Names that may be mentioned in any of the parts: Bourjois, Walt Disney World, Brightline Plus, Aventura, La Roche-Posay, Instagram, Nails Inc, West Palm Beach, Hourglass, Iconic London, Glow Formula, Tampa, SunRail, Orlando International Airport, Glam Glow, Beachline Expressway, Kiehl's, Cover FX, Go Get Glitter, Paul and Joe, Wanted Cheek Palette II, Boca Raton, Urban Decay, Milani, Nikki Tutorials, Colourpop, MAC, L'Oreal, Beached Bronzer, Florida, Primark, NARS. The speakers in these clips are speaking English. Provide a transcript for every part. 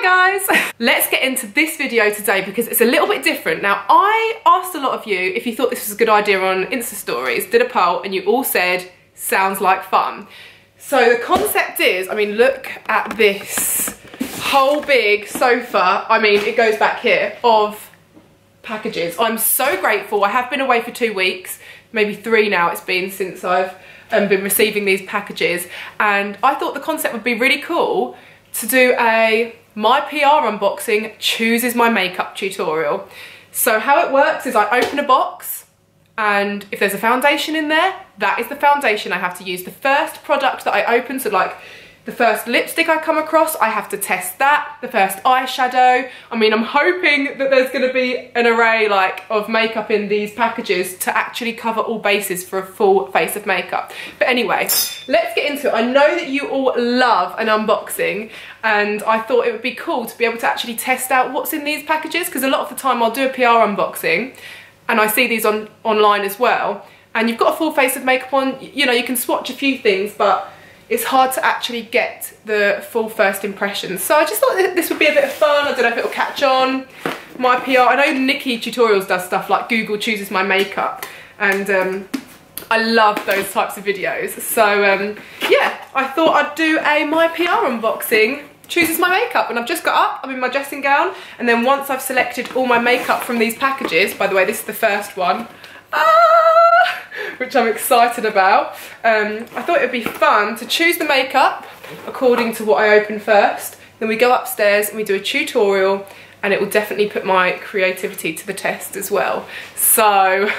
Hi guys! Let's get into this video today because it's a little bit different. Now, I asked a lot of you if you thought this was a good idea on Insta stories, did a poll, and you all said, sounds like fun. So the concept is, I mean, look at this whole big sofa. I mean, it goes back here, of packages. I'm so grateful. I have been away for 2 weeks, maybe three now it's been since I've been receiving these packages. And I thought the concept would be really cool to do a my PR unboxing chooses my makeup tutorial. So how it works is I open a box, and if there's a foundation in there, that is the foundation I have to use. The first product that I open, so like the first lipstick I come across, I have to test that, the first eyeshadow. I mean, I'm hoping that there's gonna be an array like of makeup in these packages to actually cover all bases for a full face of makeup. But anyway, let's get into it. I know that you all love an unboxing, and I thought it would be cool to be able to actually test out what's in these packages, because a lot of the time I'll do a PR unboxing and I see these online as well, and you've got a full face of makeup on, you know, you can swatch a few things, but it's hard to actually get the full first impressions. So I just thought that this would be a bit of fun. I don't know if it'll catch on, my PR. I know Nikki Tutorials does stuff like Google Chooses My Makeup, and I love those types of videos. So yeah, I thought I'd do a my PR unboxing chooses my makeup. And I've just got up, I'm in my dressing gown, and then once I've selected all my makeup from these packages, by the way, this is the first one, which I'm excited about, I thought it'd be fun to choose the makeup according to what I open first, then we go upstairs and we do a tutorial, and it will definitely put my creativity to the test as well. So,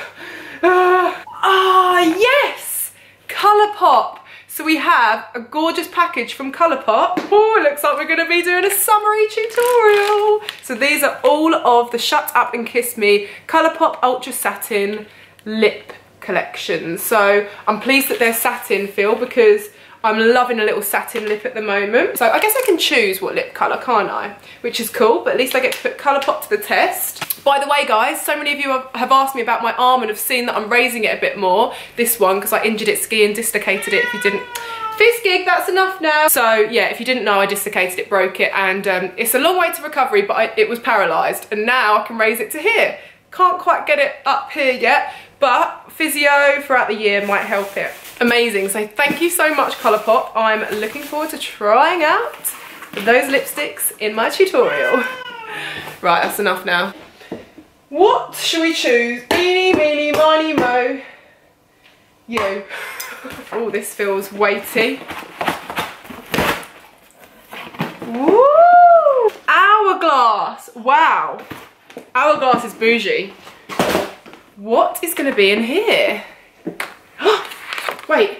yes, Colourpop. So we have a gorgeous package from Colourpop. Oh, looks like we're gonna be doing a summary tutorial. So these are all of the Shut Up and Kiss Me Colourpop Ultra Satin Lip Collection. So I'm pleased that they're satin feel, because I'm loving a little satin lip at the moment. So I guess I can choose what lip colour, can't I? Which is cool, but at least I get to put Colourpop to the test. By the way, guys, so many of you have asked me about my arm and have seen that I'm raising it a bit more. This one, because I injured it skiing, dislocated it. If you didn't, fist gig, that's enough now. So yeah, if you didn't know, I dislocated it, broke it, and it's a long way to recovery, but it was paralysed. And now I can raise it to here. Can't quite get it up here yet, but physio throughout the year might help it. Amazing. So thank you so much, Colourpop. I'm looking forward to trying out those lipsticks in my tutorial. Right, that's enough now. What should we choose? Eeny, meeny, miny, mo, you. Oh, this feels weighty. Woo! Hourglass. Wow. Hourglass is bougie. What is going to be in here? Wait,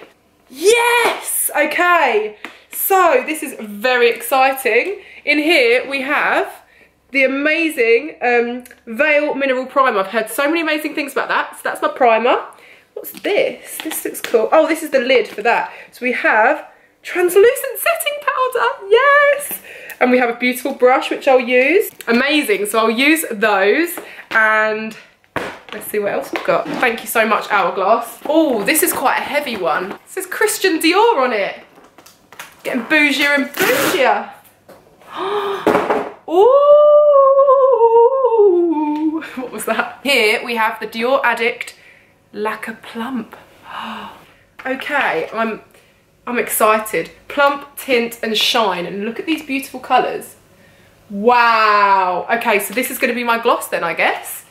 yes, okay. So this is very exciting. In here we have the amazing Veil Mineral Primer. I've heard so many amazing things about that. So that's my primer. What's this? This looks cool. Oh, this is the lid for that. So we have translucent setting powder, yes. And we have a beautiful brush, which I'll use. Amazing, so I'll use those, and let's see what else we've got. Thank you so much, Hourglass. Oh, this is quite a heavy one. It says Christian Dior on it. Getting bougier and bougier. Ooh, what was that? Here we have the Dior Addict Lacquer Plump. Okay, I'm excited. Plump, tint and shine, and look at these beautiful colours. Wow. Okay, so this is going to be my gloss then, I guess.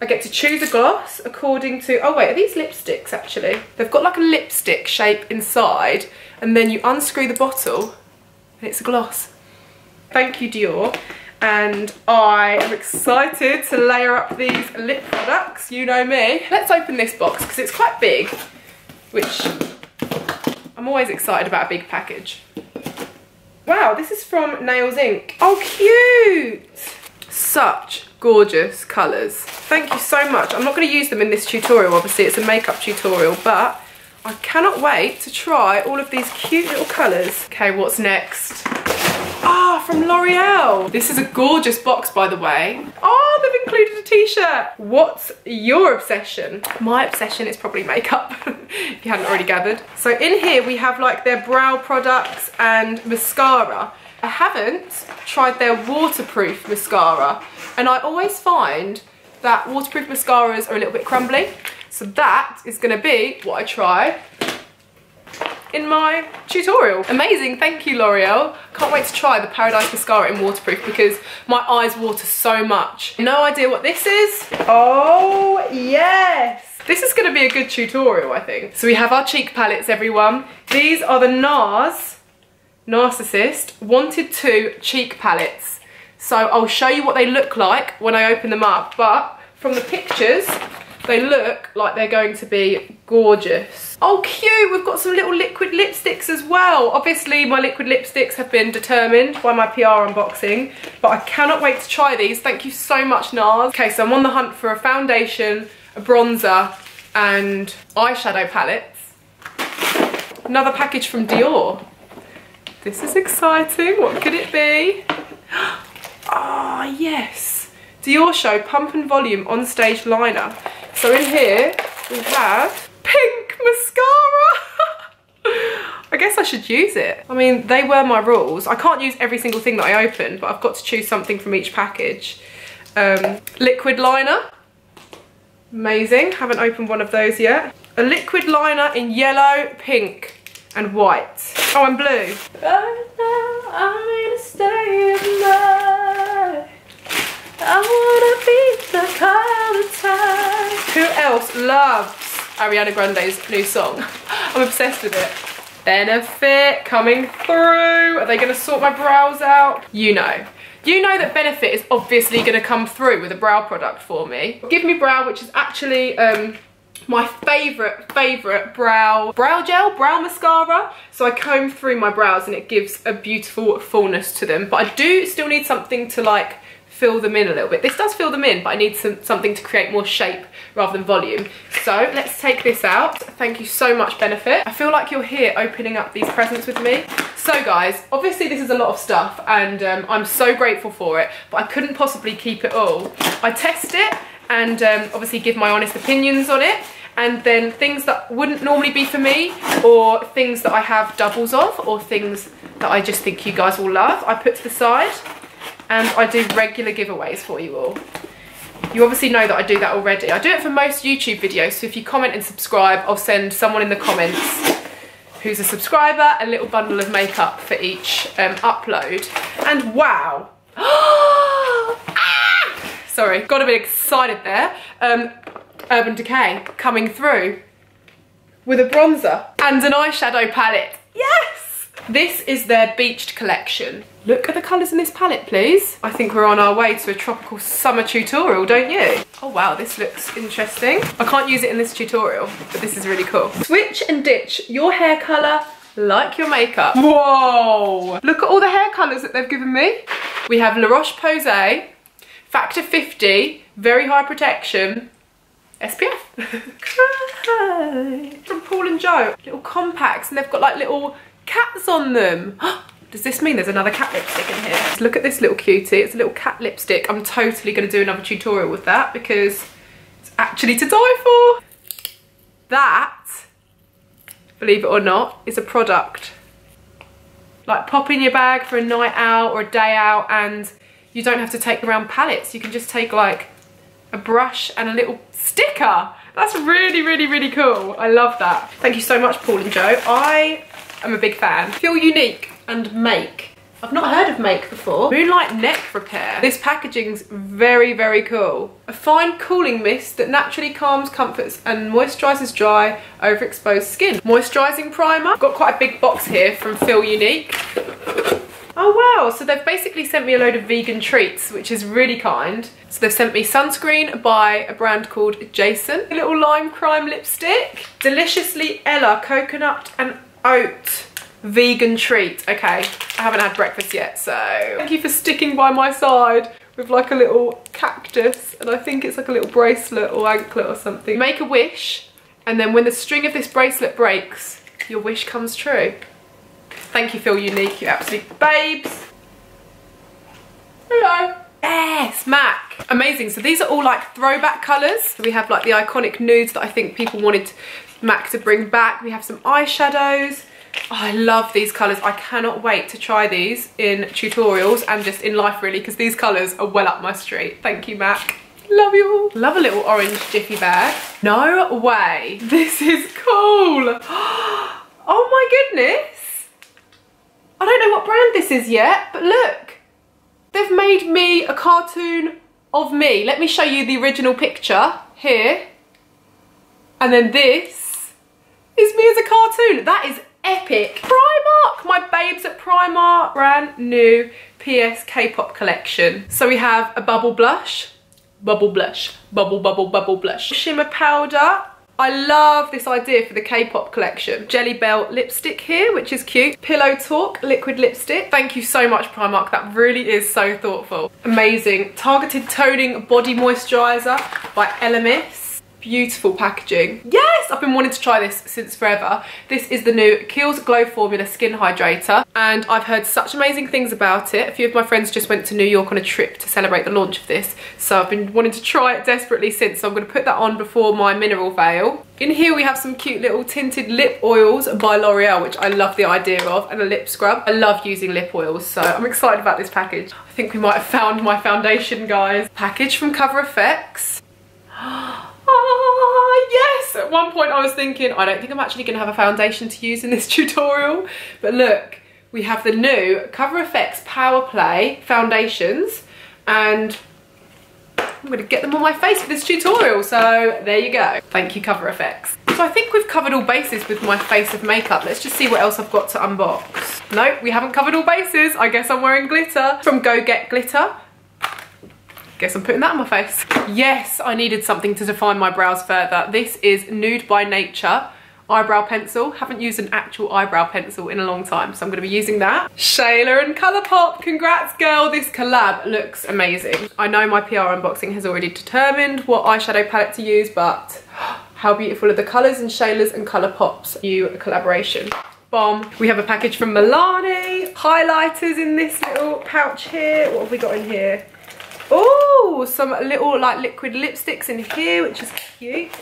I get to choose a gloss according to, oh wait, are these lipsticks actually? They've got like a lipstick shape inside, and then you unscrew the bottle and it's a gloss. Thank you, Dior. And I am excited to layer up these lip products, you know me. Let's open this box because it's quite big, which I'm always excited about a big package. Wow, this is from Nails Inc. Oh, cute. Such gorgeous colours. Thank you so much. I'm not going to use them in this tutorial, obviously it's a makeup tutorial, but I cannot wait to try all of these cute little colours. Okay, what's next? Ah, from L'Oreal. This is a gorgeous box, by the way. Oh, they've included a t-shirt. What's your obsession? My obsession is probably makeup, if you hadn't already gathered. So in here we have like their brow products and mascara. I haven't tried their waterproof mascara, and I always find that waterproof mascaras are a little bit crumbly. So that is going to be what I try in my tutorial. Amazing, thank you L'Oreal. Can't wait to try the Paradise Mascara in waterproof because my eyes water so much. No idea what this is. Oh yes! This is going to be a good tutorial, I think. So we have our cheek palettes, everyone. These are the NARS Narcissist Wanted 2 cheek palettes. So I'll show you what they look like when I open them up, but from the pictures, they look like they're going to be gorgeous. Oh cute, we've got some little liquid lipsticks as well. Obviously my liquid lipsticks have been determined by my PR unboxing, but I cannot wait to try these. Thank you so much NARS. Okay, so I'm on the hunt for a foundation, a bronzer and eyeshadow palettes. Another package from Dior. This is exciting, what could it be? Ah, oh, yes, Dior Show Pump and Volume On Stage Liner. So in here we have pink mascara. I guess I should use it. I mean, they were my rules. I can't use every single thing that I open, but I've got to choose something from each package. Liquid liner, amazing. Haven't opened one of those yet. A liquid liner in yellow, pink and white. Oh, and blue. Right now, I'm gonna stay in love. I wanna be the color time. Who else loves Ariana Grande's new song? I'm obsessed with it. Benefit coming through. Are they gonna sort my brows out? You know that Benefit is obviously gonna come through with a brow product for me. Give Me Brow, which is actually my favourite brow gel, brow mascara. So I comb through my brows and it gives a beautiful fullness to them. But I do still need something to like fill them in a little bit. This does fill them in, but I need something to create more shape rather than volume. So let's take this out. Thank you so much, Benefit. I feel like you're here opening up these presents with me. So guys, obviously this is a lot of stuff and I'm so grateful for it, but I couldn't possibly keep it all. I test it and obviously give my honest opinions on it, and then things that wouldn't normally be for me, or things that I have doubles of, or things that I just think you guys will love, I put to the side, and I do regular giveaways for you all. You obviously know that I do that already. I do it for most YouTube videos, so if you comment and subscribe, I'll send someone in the comments who's a subscriber a little bundle of makeup for each upload. And wow! Sorry, got a bit excited there. Urban Decay coming through with a bronzer and an eyeshadow palette. Yes! This is their Beached collection. Look at the colours in this palette, please. I think we're on our way to a tropical summer tutorial, don't you? Oh wow, this looks interesting. I can't use it in this tutorial, but this is really cool. Switch and ditch your hair colour like your makeup. Whoa! Look at all the hair colours that they've given me. We have La Roche-Posay, Factor 50, Very High Protection, SPF. From Paul and Joe, little compacts, and they've got like little cats on them. Does this mean there's another cat lipstick in here? Let's look at this little cutie, it's a little cat lipstick. I'm totally gonna do another tutorial with that because it's actually to die for. That, believe it or not, is a product. Like pop in your bag for a night out or a day out, and you don't have to take around palettes. You can just take like a brush and a little sticker. That's really, really, really cool. I love that. Thank you so much, Paul and Joe. I am a big fan. Feel Unique and MAC. I've not heard of MAC before. Moonlight Neck Repair. This packaging's very, very cool. A fine cooling mist that naturally calms, comforts and moisturises dry, overexposed skin. Moisturising primer. Got quite a big box here from Feel Unique. Oh wow, so they've basically sent me a load of vegan treats, which is really kind. So they've sent me sunscreen by a brand called Jason, a little Lime Crime lipstick, Deliciously Ella coconut and oat vegan treat. Okay, I haven't had breakfast yet, so thank you for sticking by my side with like a little cactus, and I think it's like a little bracelet or anklet or something. Make a wish, and then when the string of this bracelet breaks, your wish comes true. Thank you, Feel Unique, you absolute babes. Hello. Yes, MAC. Amazing, so these are all like throwback colours. So we have like the iconic nudes that I think people wanted MAC to bring back. We have some eyeshadows, I love these colours. I cannot wait to try these in tutorials and just in life really, because these colours are well up my street. Thank you, MAC. Love you all. Love a little orange jiffy bag. No way. This is cool. Oh my goodness. I don't know what brand this is yet, but look. They've made me a cartoon of me. Let me show you the original picture here. And then this is me as a cartoon. That is epic. Primark, my babes at Primark. Brand new PS K-pop collection. So we have a bubble blush. Bubble blush, bubble, bubble, bubble blush. Shimmer powder. I love this idea for the K-pop collection. Jelly Bell lipstick here, which is cute. Pillow Talk liquid lipstick. Thank you so much, Primark. That really is so thoughtful. Amazing. Targeted Toning Body Moisturiser by Elemis. Beautiful packaging. Yes, I've been wanting to try this since forever. This is the new Kiehl's Glow Formula Skin Hydrator, and I've heard such amazing things about it. A few of my friends just went to New York on a trip to celebrate the launch of this, so I've been wanting to try it desperately since, so I'm going to put that on before my mineral veil. In here we have some cute little tinted lip oils by L'Oreal, which I love the idea of, and a lip scrub. I love using lip oils, so I'm excited about this package. I think we might have found my foundation, guys. Package from Cover FX. Ah, yes! At one point I was thinking, I don't think I'm actually going to have a foundation to use in this tutorial, but look. We have the new Cover FX Power Play foundations, and I'm going to get them on my face for this tutorial, so there you go. Thank you, Cover FX. So I think we've covered all bases with my face of makeup. Let's just see what else I've got to unbox. Nope, we haven't covered all bases. I guess I'm wearing glitter from Go Get Glitter. Guess I'm putting that on my face. Yes, I needed something to define my brows further. This is Nude by Nature eyebrow pencil. Haven't used an actual eyebrow pencil in a long time, so I'm going to be using that. Shayla and Colourpop, congrats girl, this collab looks amazing. I know my PR unboxing has already determined what eyeshadow palette to use, but how beautiful are the colours in Shayla's and Colourpop's new collaboration. Bomb. We have a package from Milani. Highlighters in this little pouch here. What have we got in here? Oh, some little like liquid lipsticks in here, which is cute.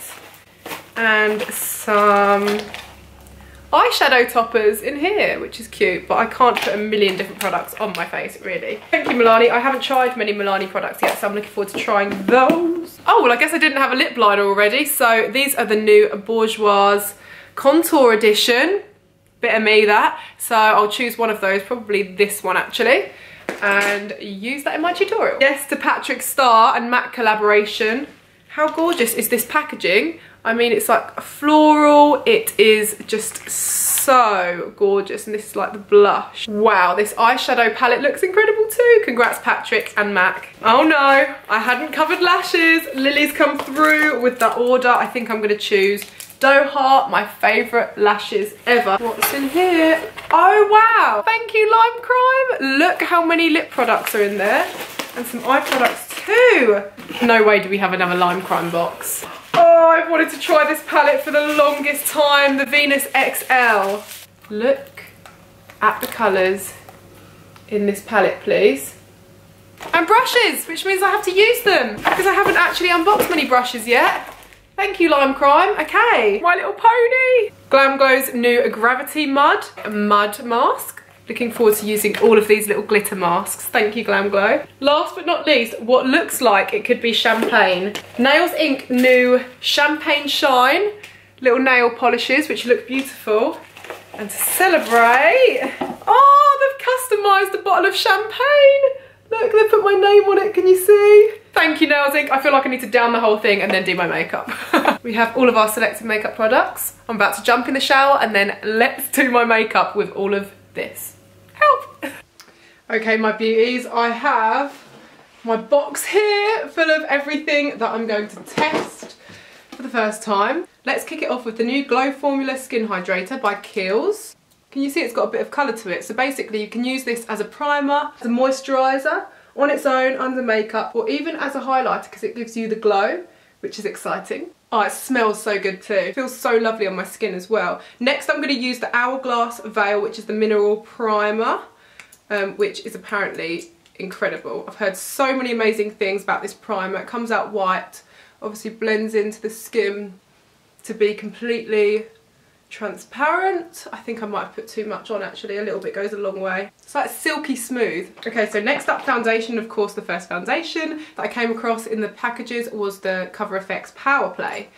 And some eyeshadow toppers in here, which is cute, but I can't put a million different products on my face, really. Thank you, Milani. I haven't tried many Milani products yet, so I'm looking forward to trying those. Oh, well, I guess I didn't have a lip liner already, so these are the new Bourjois Contour Edition. Bit of me, that. So I'll choose one of those, probably this one, actually, and use that in my tutorial. Yes, to Patrick Star and MAC collaboration. How gorgeous is this packaging? I mean, it's like floral, it is just so gorgeous, and this is like the blush. Wow, this eyeshadow palette looks incredible too. Congrats, Patrick and MAC. Oh no, I hadn't covered lashes. Lily's come through with that order. I think I'm gonna choose Doha, my favourite lashes ever. What's in here? Oh wow, thank you, Lime Crime. Look how many lip products are in there, and some eye products too. No way do we have another Lime Crime box. Oh, I've wanted to try this palette for the longest time, the Venus XL. Look at the colours in this palette, please. And brushes, which means I have to use them, because I haven't actually unboxed many brushes yet. Thank you, Lime Crime. Okay, My Little Pony. Glam Glow's new Gravity Mud Mask. Looking forward to using all of these little glitter masks. Thank you, Glam Glow. Last but not least, what looks like it could be champagne. Nails Inc new Champagne Shine little nail polishes, which look beautiful. And to celebrate, oh, they've customised the bottle of champagne. Look, they put my name on it, can you see? Thank you, Nails Inc. I feel like I need to down the whole thing and then do my makeup. We have all of our selected makeup products. I'm about to jump in the shower and then let's do my makeup with all of this. Help. Okay, my beauties, I have my box here full of everything that I'm going to test for the first time. Let's kick it off with the new Glow Formula Skin Hydrator by Kiehl's. Can you see it's got a bit of colour to it? So basically you can use this as a primer, as a moisturiser, on its own, under makeup, or even as a highlighter, because it gives you the glow, which is exciting. Oh, it smells so good too. It feels so lovely on my skin as well. Next, I'm going to use the Hourglass Veil, which is the mineral primer, which is apparently incredible. I've heard so many amazing things about this primer. It comes out white, obviously blends into the skin to be completely transparent. I think I might have put too much on actually, a little bit goes a long way. It's like silky smooth. Okay, so next up, foundation. Of course, the first foundation that I came across in the packages was the Cover FX Power Play.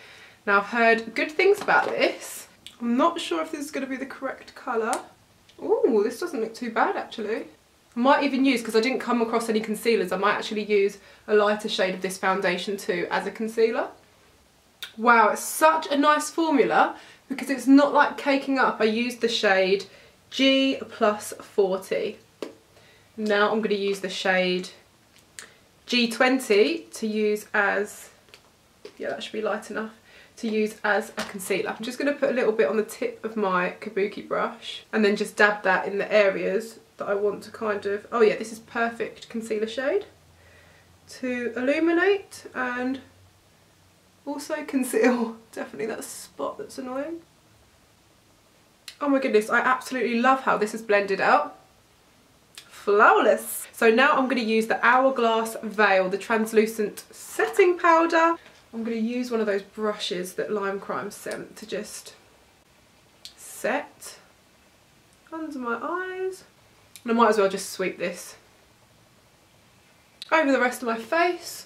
Now I've heard good things about this. I'm not sure if this is going to be the correct colour. Ooh, this doesn't look too bad actually. I might even use, because I didn't come across any concealers, I might actually use a lighter shade of this foundation too as a concealer. Wow, it's such a nice formula because it's not like caking up. I used the shade G plus 40. Now I'm going to use the shade G20 to use as, yeah, that should be light enough, to use as a concealer. I'm just going to put a little bit on the tip of my kabuki brush and then just dab that in the areas that I want to kind of, oh yeah, this is perfect concealer shade to illuminate and also conceal, definitely that spot that's annoying. Oh my goodness, I absolutely love how this is blended out. Flawless. So now I'm going to use the Hourglass Veil, the translucent setting powder. I'm going to use one of those brushes that Lime Crime sent to just set under my eyes. And I might as well just sweep this over the rest of my face.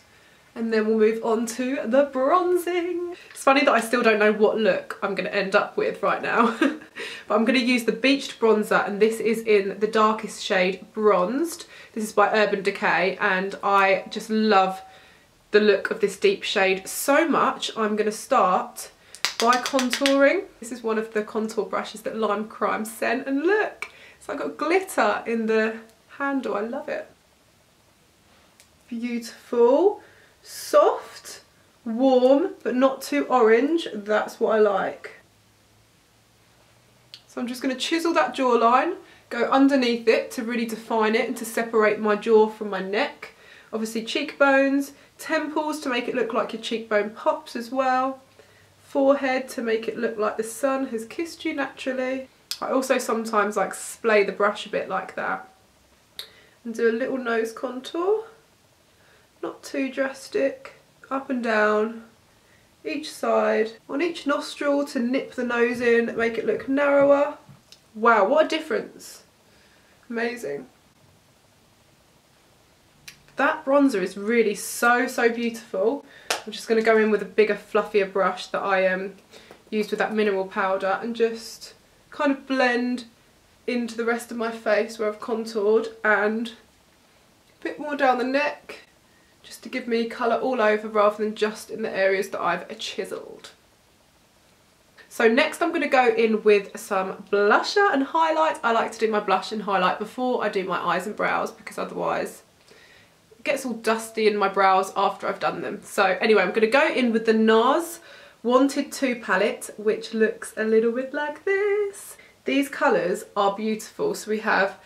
And then we'll move on to the bronzing. It's funny that I still don't know what look I'm going to end up with right now. But I'm going to use the Beached Bronzer, and this is in the darkest shade Bronzed. This is by Urban Decay, and I just love the look of this deep shade so much. I'm going to start by contouring. This is one of the contour brushes that Lime Crime sent, and look! So I've got glitter in the handle, I love it. Beautiful. Soft, warm, but not too orange. That's what I like. So I'm just going to chisel that jawline, go underneath it to really define it and to separate my jaw from my neck. Obviously cheekbones, temples to make it look like your cheekbone pops as well. Forehead to make it look like the sun has kissed you naturally. I also sometimes like splay the brush a bit like that and do a little nose contour. Not too drastic, up and down, each side, on each nostril to nip the nose in, make it look narrower. Wow, what a difference. Amazing. That bronzer is really so beautiful. I'm just going to go in with a bigger, fluffier brush that I used with that mineral powder and just kind of blend into the rest of my face where I've contoured and a bit more down the neck, just to give me colour all over rather than just in the areas that I've chiselled. So next I'm going to go in with some blusher and highlight. I like to do my blush and highlight before I do my eyes and brows because otherwise it gets all dusty in my brows after I've done them. So anyway, I'm going to go in with the NARS Wanted To palette, which looks a little bit like this. These colours are beautiful. So we have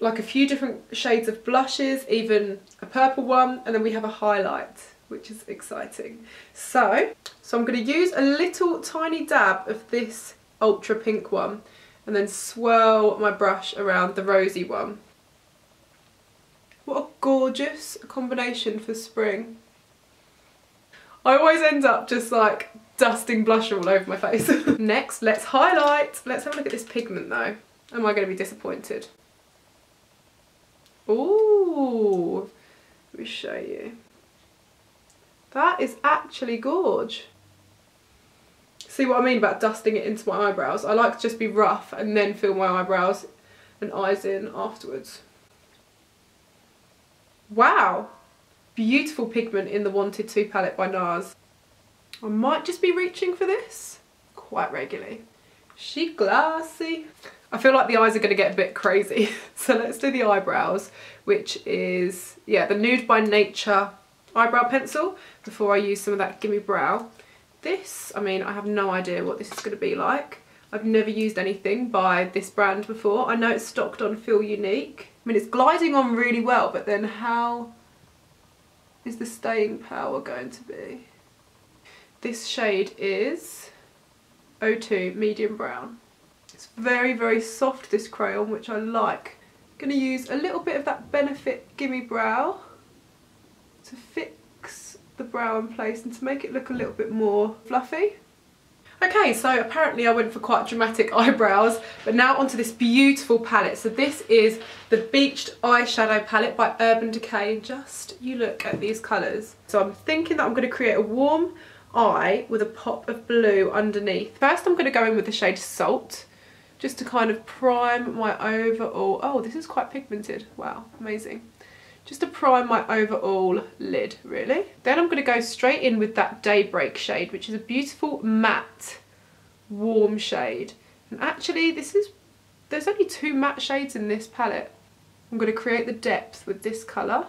like a few different shades of blushes, even a purple one, and then we have a highlight, which is exciting. So I'm going to use a little tiny dab of this ultra pink one and then swirl my brush around the rosy one. What a gorgeous combination for spring. I always end up just like dusting blusher all over my face. Next, let's highlight. Let's have a look at this pigment though. Am I going to be disappointed? Ooh, let me show you. That is actually gorge. See what I mean about dusting it into my eyebrows? I like to just be rough and then fill my eyebrows and eyes in afterwards. Wow, beautiful pigment in the Wanted To palette by NARS. I might just be reaching for this quite regularly. She glassy. I feel like the eyes are going to get a bit crazy. So let's do the eyebrows, which is, yeah, the Nude by Nature eyebrow pencil before I use some of that Gimme Brow. This, I mean, I have no idea what this is going to be like. I've never used anything by this brand before. I know it's stocked on Feel Unique. I mean, it's gliding on really well, but then how is the staying power going to be? This shade is O2 Medium Brown. It's very soft, this crayon, which I like. I'm going to use a little bit of that Benefit Gimme Brow to fix the brow in place and to make it look a little bit more fluffy. Okay, so apparently I went for quite dramatic eyebrows, but now onto this beautiful palette. So this is the Beached Eyeshadow Palette by Urban Decay. Just you look at these colours. So I'm thinking that I'm going to create a warm eye with a pop of blue underneath. First I'm going to go in with the shade Salt, just to kind of prime my overall... Oh, this is quite pigmented. Wow, amazing. Just to prime my overall lid, really. Then I'm going to go straight in with that Daybreak shade, which is a beautiful matte, warm shade. And actually, this is... There's only two matte shades in this palette. I'm going to create the depth with this colour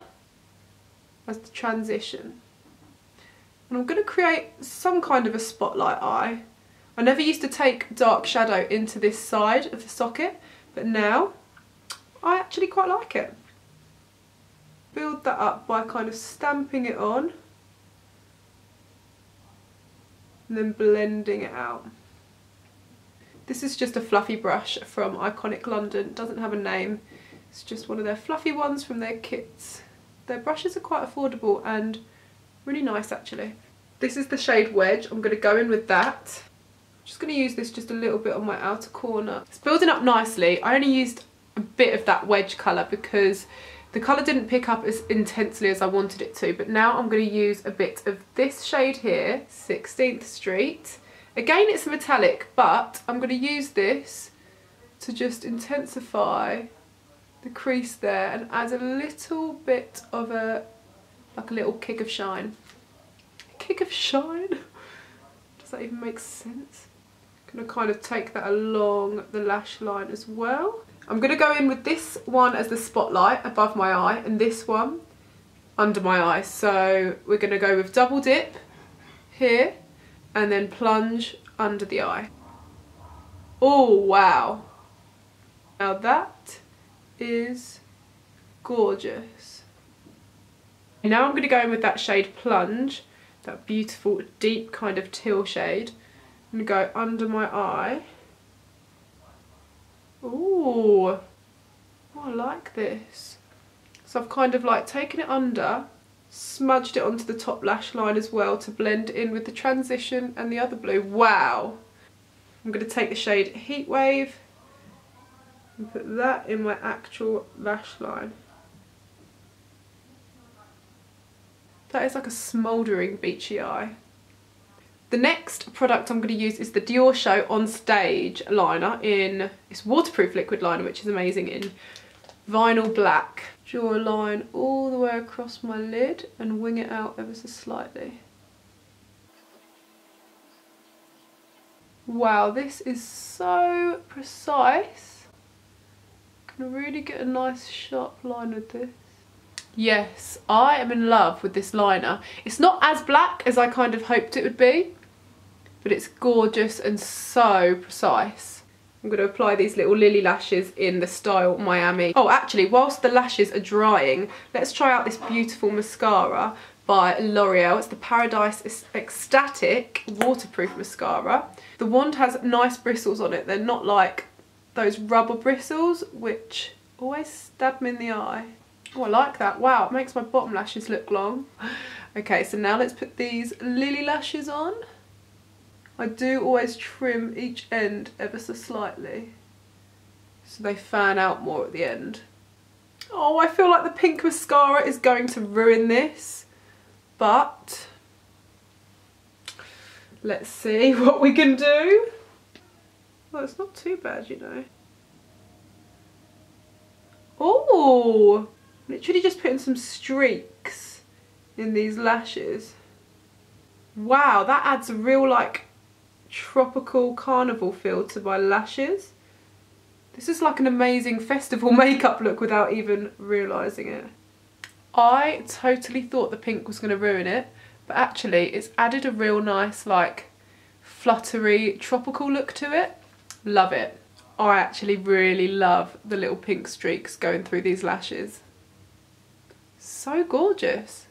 as the transition. And I'm going to create some kind of a spotlight eye. I never used to take dark shadow into this side of the socket, but now I actually quite like it. Build that up by kind of stamping it on and then blending it out. This is just a fluffy brush from Iconic London. It doesn't have a name. It's just one of their fluffy ones from their kits. Their brushes are quite affordable and really nice actually. This is the shade Wedge. I'm going to go in with that. I'm just going to use this just a little bit on my outer corner. It's building up nicely. I only used a bit of that Wedge colour because the colour didn't pick up as intensely as I wanted it to, but now I'm going to use a bit of this shade here, 16th Street. Again, it's metallic, but I'm going to use this to just intensify the crease there and add a little bit of a, like a little kick of shine. A kick of shine? Does that even make sense? I'm going to kind of take that along the lash line as well. I'm going to go in with this one as the spotlight above my eye and this one under my eye. So we're going to go with double dip here and then plunge under the eye. Oh wow. Now that is gorgeous. Now I'm going to go in with that shade Plunge, that beautiful deep kind of teal shade. I'm going to go under my eye. Ooh, oh, I like this. So I've kind of like taken it under, smudged it onto the top lash line as well to blend in with the transition and the other blue. Wow. I'm going to take the shade Heatwave and put that in my actual lash line. That is like a smouldering beachy eye. The next product I'm going to use is the Dior Show On Stage liner in, it's waterproof liquid liner, which is amazing, in Vinyl Black. Draw a line all the way across my lid and wing it out ever so slightly. Wow, this is so precise. I can really get a nice sharp line with this. Yes, I am in love with this liner. It's not as black as I kind of hoped it would be, but it's gorgeous and so precise. I'm going to apply these little lily lashes in the style Miami. Oh, actually, whilst the lashes are drying, let's try out this beautiful mascara by L'Oreal. It's the Paradise Ecstatic Waterproof Mascara. The wand has nice bristles on it. They're not like those rubber bristles, which always stab me in the eye. Oh, I like that. Wow, it makes my bottom lashes look long. Okay, so now let's put these lily lashes on. I do always trim each end ever so slightly, so they fan out more at the end. Oh, I feel like the pink mascara is going to ruin this, but let's see what we can do. Well, it's not too bad, you know. Oh! Literally just putting some streaks in these lashes. Wow, that adds a real like tropical carnival feel to my lashes. This is like an amazing festival makeup look without even realising it. I totally thought the pink was going to ruin it, but actually it's added a real nice like fluttery tropical look to it. Love it. I actually really love the little pink streaks going through these lashes. So gorgeous.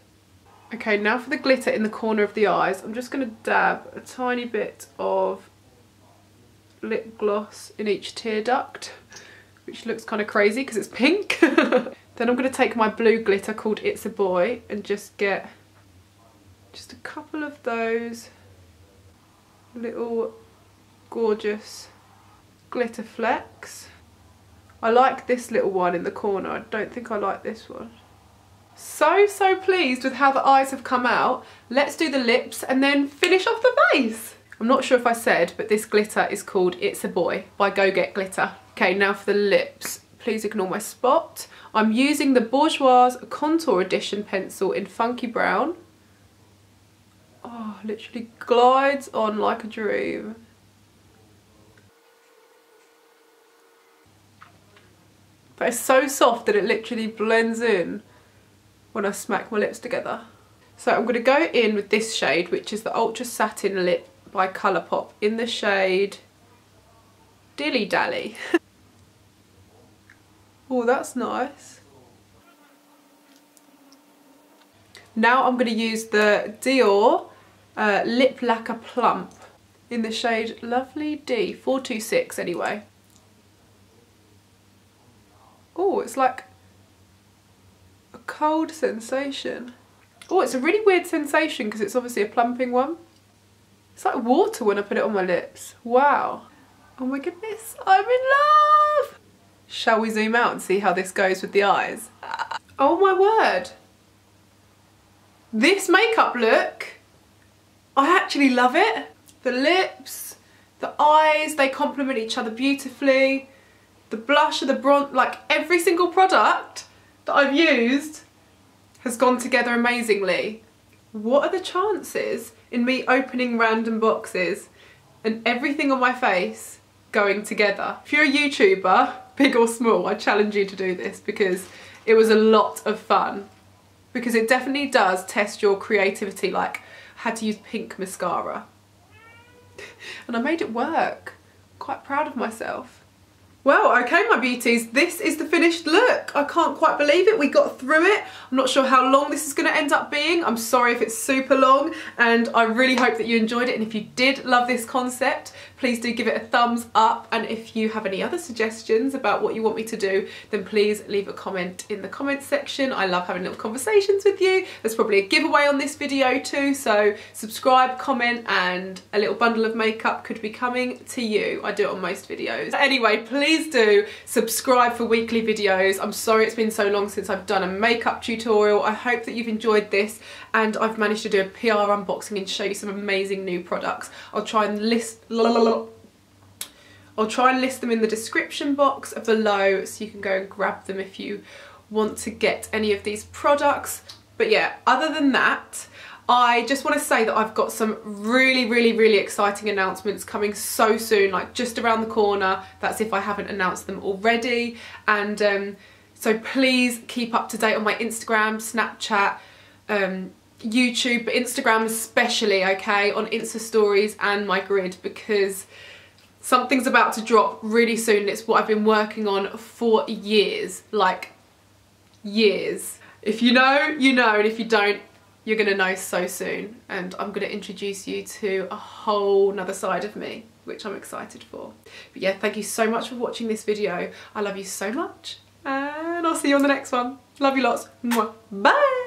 Okay, now for the glitter in the corner of the eyes. I'm just going to dab a tiny bit of lip gloss in each tear duct, which looks kind of crazy because it's pink. Then I'm going to take my blue glitter called It's a Boy and just get just a couple of those little gorgeous glitter flecks. I like this little one in the corner. I don't think I like this one. So pleased with how the eyes have come out. Let's do the lips and then finish off the face. I'm not sure if I said, but this glitter is called It's a Boy by Go Get Glitter. Okay, now for the lips. Please ignore my spot. I'm using the Bourjois Contour Edition pencil in Funky Brown. Oh, literally glides on like a dream. But it's so soft that it literally blends in when I smack my lips together. So I'm going to go in with this shade, which is the Ultra Satin Lip by Colourpop in the shade Dilly Dally. Oh, that's nice. Now I'm going to use the Dior Lip Lacquer Plump in the shade Lovely D, 426 anyway. Oh, it's like a cold sensation. Oh, it's a really weird sensation because it's obviously a plumping one. It's like water when I put it on my lips. Wow. Oh my goodness, I'm in love! Shall we zoom out and see how this goes with the eyes? Oh my word! This makeup look, I actually love it. The lips, the eyes, they complement each other beautifully. The blush and the bronze, like every single product that I've used has gone together amazingly. What are the chances in me opening random boxes and everything on my face going together? If you're a YouTuber, big or small, I challenge you to do this because it was a lot of fun. Because it definitely does test your creativity, like I had to use pink mascara. And I made it work. Quite proud of myself. Well, okay my beauties, this is the finished look. I can't quite believe it, we got through it. I'm not sure how long this is gonna end up being. I'm sorry if it's super long, and I really hope that you enjoyed it. And if you did love this concept, please do give it a thumbs up. And if you have any other suggestions about what you want me to do, then please leave a comment in the comments section. I love having little conversations with you. There's probably a giveaway on this video too, so subscribe, comment, and a little bundle of makeup could be coming to you. I do it on most videos. Anyway, please do subscribe for weekly videos. I'm sorry it's been so long since I've done a makeup tutorial. I hope that you've enjoyed this, and I've managed to do a PR unboxing and show you some amazing new products. I'll try and list them in the description box below so you can go and grab them if you want to get any of these products. But yeah, other than that, I just want to say that I've got some really exciting announcements coming so soon, like just around the corner. That's if I haven't announced them already. And so please keep up to date on my Instagram, Snapchat, YouTube, but Instagram especially, okay, on Insta stories and my grid, because something's about to drop really soon. It's what I've been working on for years, like years. If you know, you know, and if you don't, you're gonna know so soon. And I'm gonna introduce you to a whole nother side of me, which I'm excited for. But yeah, thank you so much for watching this video. I love you so much, and I'll see you on the next one. Love you lots. Mwah. Bye.